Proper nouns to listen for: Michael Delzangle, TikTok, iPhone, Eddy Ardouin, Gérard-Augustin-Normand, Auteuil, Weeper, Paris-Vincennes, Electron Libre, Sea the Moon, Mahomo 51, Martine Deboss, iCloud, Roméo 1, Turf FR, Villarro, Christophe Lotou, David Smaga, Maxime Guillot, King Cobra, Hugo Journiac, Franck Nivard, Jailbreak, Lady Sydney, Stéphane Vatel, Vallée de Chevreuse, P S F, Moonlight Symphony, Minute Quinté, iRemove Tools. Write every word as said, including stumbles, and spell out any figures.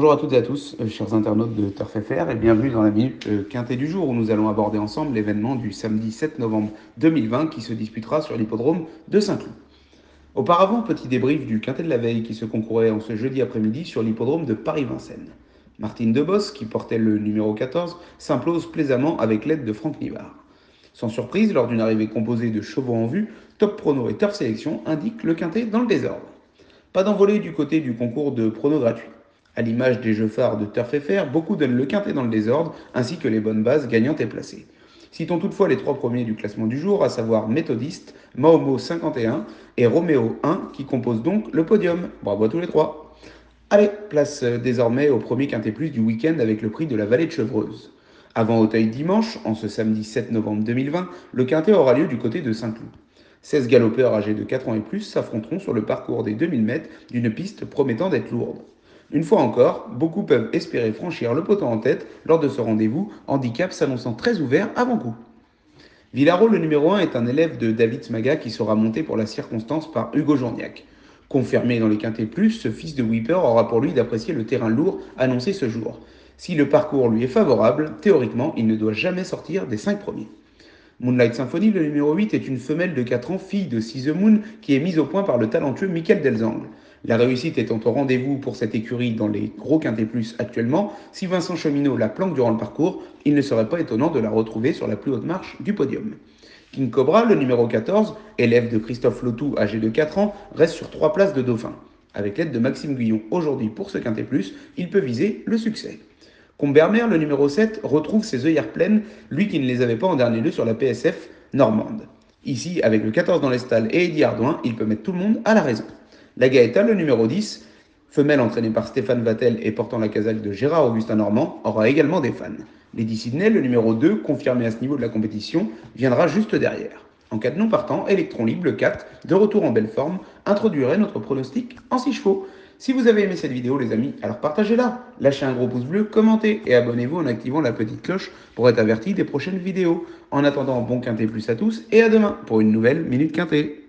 Bonjour à toutes et à tous, euh, chers internautes de Turf F R et bienvenue dans la minute euh, quintée du jour où nous allons aborder ensemble l'événement du samedi sept novembre deux mille vingt qui se disputera sur l'hippodrome de Saint-Cloud. Auparavant, petit débrief du quintet de la veille qui se concourait en ce jeudi après-midi sur l'hippodrome de Paris-Vincennes. Martine Deboss, qui portait le numéro quatorze, s'implose plaisamment avec l'aide de Franck Nivard. Sans surprise, lors d'une arrivée composée de chevaux en vue, Top Prono et Turf Sélection indiquent le quintet dans le désordre. Pas d'envolée du côté du concours de pronos gratuits. À l'image des jeux phares de Turf F R, beaucoup donnent le quintet dans le désordre, ainsi que les bonnes bases gagnantes et placées. Citons toutefois les trois premiers du classement du jour, à savoir Méthodiste, Mahomo cinquante et un et Roméo un, qui composent donc le podium. Bravo à tous les trois. Allez, place désormais au premier quintet plus du week-end avec le prix de la Vallée de Chevreuse. Avant Auteuil dimanche, en ce samedi sept novembre deux mille vingt, le quintet aura lieu du côté de Saint-Cloud. seize galopeurs âgés de quatre ans et plus s'affronteront sur le parcours des deux mille mètres d'une piste promettant d'être lourde. Une fois encore, beaucoup peuvent espérer franchir le poteau en tête lors de ce rendez-vous, handicap s'annonçant très ouvert avant coup. Villarro, le numéro un, est un élève de David Smaga qui sera monté pour la circonstance par Hugo Journiac. Confirmé dans les quintés plus, ce fils de Weeper aura pour lui d'apprécier le terrain lourd annoncé ce jour. Si le parcours lui est favorable, théoriquement, il ne doit jamais sortir des cinq premiers. Moonlight Symphony, le numéro huit, est une femelle de quatre ans, fille de Sea the Moon, qui est mise au point par le talentueux Michael Delzangle. La réussite étant au rendez-vous pour cette écurie dans les gros quintés plus actuellement, si Vincent Chaminot la planque durant le parcours, il ne serait pas étonnant de la retrouver sur la plus haute marche du podium. King Cobra, le numéro quatorze, élève de Christophe Lotou, âgé de quatre ans, reste sur trois places de dauphin. Avec l'aide de Maxime Guillot aujourd'hui pour ce quinté plus, il peut viser le succès. Combermer, le numéro sept, retrouve ses œillères pleines, lui qui ne les avait pas en dernier lieu sur la P S F normande. Ici, avec le quatorze dans les stalles et Eddy Ardouin, il peut mettre tout le monde à la raison. La Gaëta, le numéro dix, femelle entraînée par Stéphane Vatel et portant la casaque de Gérard-Augustin-Normand, aura également des fans. Lady Sydney, le numéro deux, confirmé à ce niveau de la compétition, viendra juste derrière. En cas de non partant, Electron Libre, le quatre, de retour en belle forme, introduirait notre pronostic en six chevaux. Si vous avez aimé cette vidéo les amis, alors partagez-la, lâchez un gros pouce bleu, commentez et abonnez-vous en activant la petite cloche pour être averti des prochaines vidéos. En attendant, bon quinté plus à tous et à demain pour une nouvelle Minute Quinté.